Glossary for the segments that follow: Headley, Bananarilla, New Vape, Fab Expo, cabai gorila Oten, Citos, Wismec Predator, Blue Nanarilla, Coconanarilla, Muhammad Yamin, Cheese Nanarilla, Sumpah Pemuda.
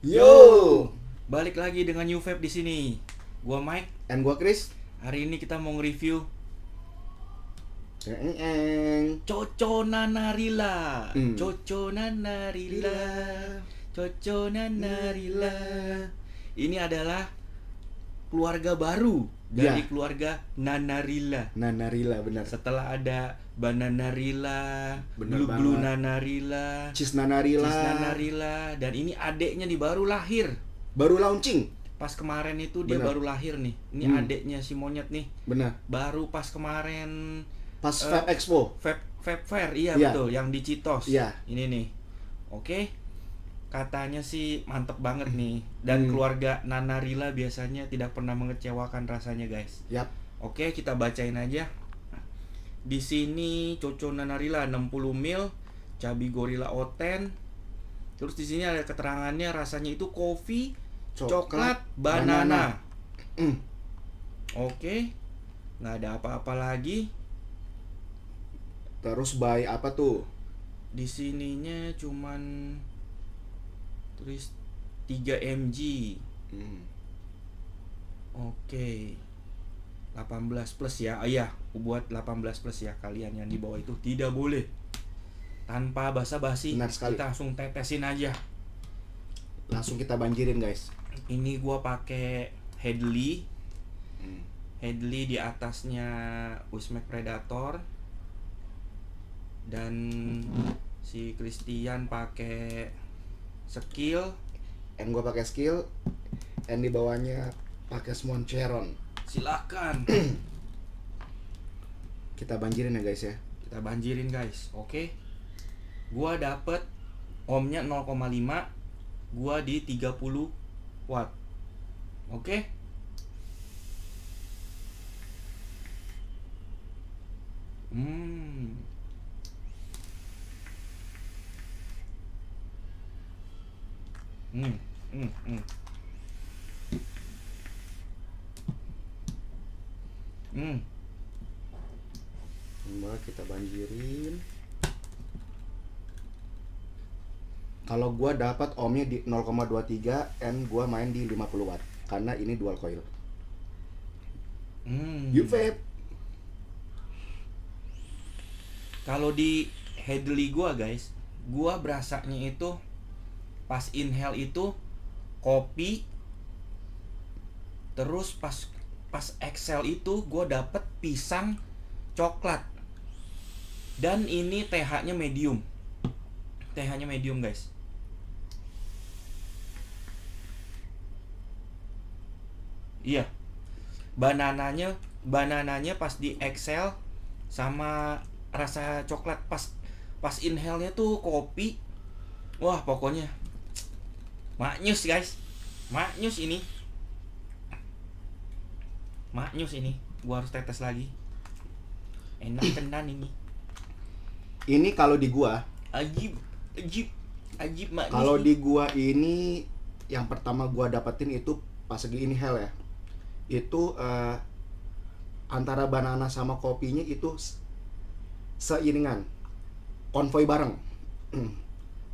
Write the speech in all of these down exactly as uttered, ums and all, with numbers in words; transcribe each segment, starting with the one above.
Yo, balik lagi dengan New Vape di sini. Gua Mike dan gua Chris. Hari ini kita mau nge-review Coconanarilla. Mm. Coconanarilla. Coconanarilla. Ini adalah keluarga baru dari ya. keluarga Nanarilla. Nanarilla benar. Setelah ada Bananarilla, Blue Blue Nanarilla, Cheese Nanarilla. Cheese Nanarilla, dan ini adeknya nih baru lahir. Baru launching. Pas kemarin itu dia benar. baru lahir nih. Ini hmm. adeknya si monyet nih. Benar. Baru pas kemarin pas uh, Fab Expo. Fab Fab Fair, iya ya. betul, yang di Citos. Ya. Ini nih. Oke. Okay. Katanya sih mantep banget nih. Dan hmm. keluarga Nanarilla biasanya tidak pernah mengecewakan rasanya, guys. Yap. Oke, kita bacain aja. Di sini Coconanarilla enam puluh mili, cabai gorila Oten. Terus di sini ada keterangannya rasanya itu kopi, coklat, coklat banana. banana. Oke. Nggak ada apa-apa lagi. Terus by apa tuh? Di sininya cuman terus tiga miligram. hmm. Oke, okay. delapan belas plus ya. Oh iya, buat delapan belas plus ya. Kalian yang di bawah itu tidak boleh tanpa basa-basi. Kita langsung tetesin aja. Langsung kita banjirin, guys. Ini gua pakai Headley. hmm. Headley di atasnya Wismec Predator. Dan si Christian pakai skill, and gue pakai skill, and di bawahnya pakai smonceron. Silakan. Kita banjirin ya, guys ya. Kita banjirin, guys. Oke. Okay. Gua dapet ohmnya nol koma lima, gua di tiga puluh watt. Oke. Okay. Hmm. Hmm, hmm, hmm. Hmm. Coba kita banjirin. Kalau gua dapat ohmnya di nol koma dua tiga, and gua main di lima puluh watt karena ini dual coil. Hmm. You vape. Kalau di Headley gua, guys, gua berasanya itu pas inhale itu kopi, terus pas pas exhale itu gue dapet pisang coklat, dan ini T H-nya medium, T H-nya medium, guys. Iya, banananya banananya pas di exhale sama rasa coklat. Pas pas inhale-nya tuh kopi. Wah, pokoknya maknyus, guys. Maknyus ini. Maknyus ini. Gua harus tetes lagi. Enak tenan ini. Ini kalau di gua ajib, ajib, ajib maknyus. Kalau di gua ini yang pertama gua dapetin itu pas lagi inhale ya. Itu uh, antara banana sama kopinya itu seiringan. Konvoy bareng.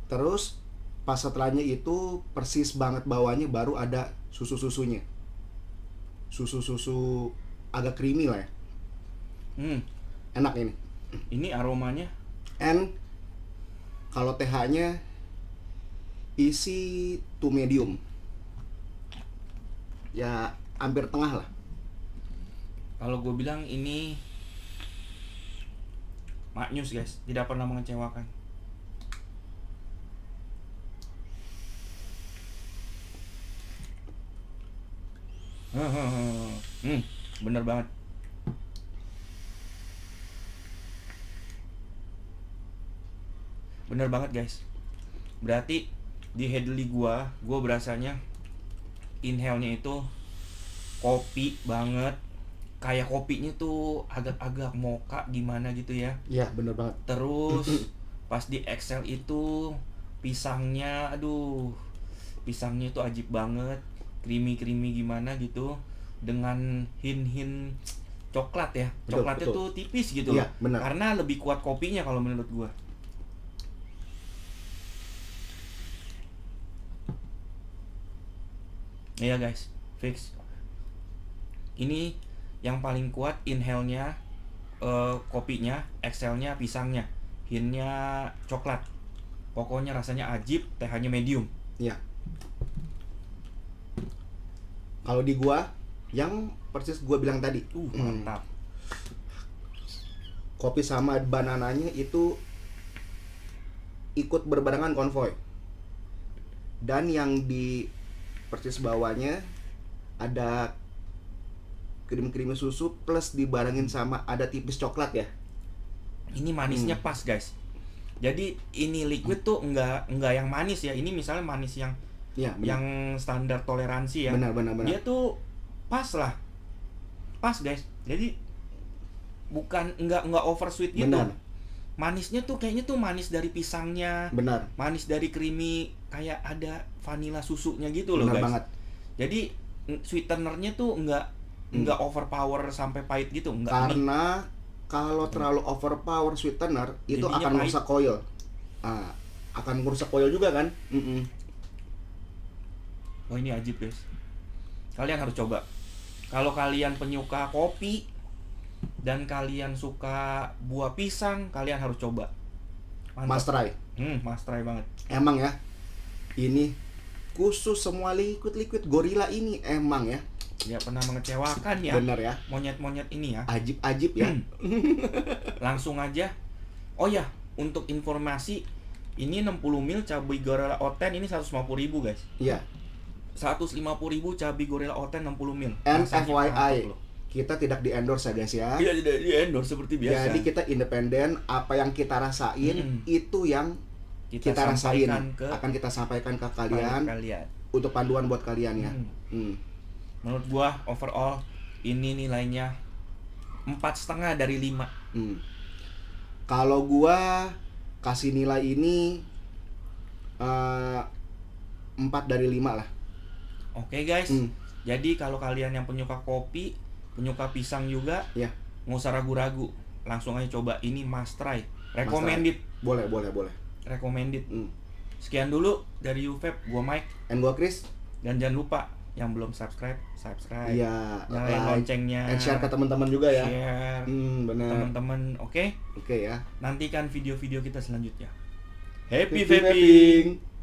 Terus pas setelahnya itu persis banget bawahnya baru ada susu-susunya. Susu-susu agak creamy lah ya. Hmm. Enak ini. Ini aromanya. And kalau T H-nya isi to medium. Ya hampir tengah lah. Kalau gue bilang ini maknyus, guys. Tidak pernah mengecewakan. Hmm, bener banget. Bener banget, guys. Berarti di Headley gua, gua berasanya inhale-nya itu kopi banget. Kayak kopinya tuh agak-agak mocha gimana gitu ya. Iya, bener banget. Terus pas di exhale itu pisangnya, aduh. Pisangnya itu ajib banget. Creamy-creamy gimana gitu, dengan hin-hin coklat ya. Betul, coklatnya betul. Tuh tipis gitu ya, benar. Karena lebih kuat kopinya kalau menurut gua. Iya guys, fix. Ini yang paling kuat inhale-nya uh, kopinya, exhale-nya pisangnya, hinnya coklat. Pokoknya rasanya ajib, T H-nya medium. Iya. Kalau di gua yang persis gua bilang tadi, uh, mantap. Hmm. Kopi sama banananya itu ikut berbarengan konvoy. Dan yang di persis bawahnya ada krim-krim susu plus dibarengin sama ada tipis coklat ya. Ini manisnya hmm. pas guys. Jadi ini liquid tuh enggak enggak yang manis ya. Ini misalnya manis yang ya, yang standar toleransi ya. Benar, benar, benar. Dia tuh pas lah. Pas guys. Jadi bukan enggak enggak oversweet gitu. Benar. Manisnya tuh kayaknya tuh manis dari pisangnya. Benar. Manis dari creamy, kayak ada vanilla susunya gitu loh, benar guys. Benar banget. Jadi sweetenernya tuh enggak hmm. enggak overpower sampai pahit gitu, enggak. Karena nih. Kalau terlalu overpower sweetener itu jadinya akan merusak coil, ah, akan merusak coil juga kan? Mm-mm. Oh ini ajib guys, kalian harus coba. Kalau kalian penyuka kopi dan kalian suka buah pisang, kalian harus coba. Mantap. Must try, hmm, must try banget. Emang ya, ini khusus semua liquid-liquid gorila ini emang ya. Gak pernah mengecewakan ya. Bener ya. Monyet-monyet ini ya. Ajib-ajib ya. Hmm. Langsung aja. Oh ya, untuk informasi, ini enam puluh mili cabai gorila Oten ini seratus lima puluh ribu guys. Iya. seratus lima puluh ribu cabai gorila Oten enam puluh mili. And F Y I, kita tidak di endorse ya guys ya. Iya, tidak di endorse seperti biasa. Jadi kita independen, apa yang kita rasain hmm. itu yang kita, kita rasain ke, akan kita sampaikan ke kalian, kalian. Untuk panduan buat kalian ya. Hmm. Hmm. Menurut gua overall ini nilainya empat setengah dari lima. Hmm. Kalau gua kasih nilai ini uh, empat dari lima lah. Oke okay guys. Hmm. Jadi kalau kalian yang penyuka kopi, penyuka pisang juga, ya, yeah. nggak usah ragu-ragu, langsung aja coba, ini must try. Recommended. Must try. Boleh, boleh, boleh. Recommended. Hmm. Sekian dulu dari New Vape, gua Mike dan gua Chris, dan jangan lupa yang belum subscribe, subscribe. Iya, nyalain like, loncengnya. And share ke teman-teman juga ya. Share. Hmm, benar. Teman-teman, oke? Okay? Oke okay, ya. Nantikan video-video kita selanjutnya. Happy vaping.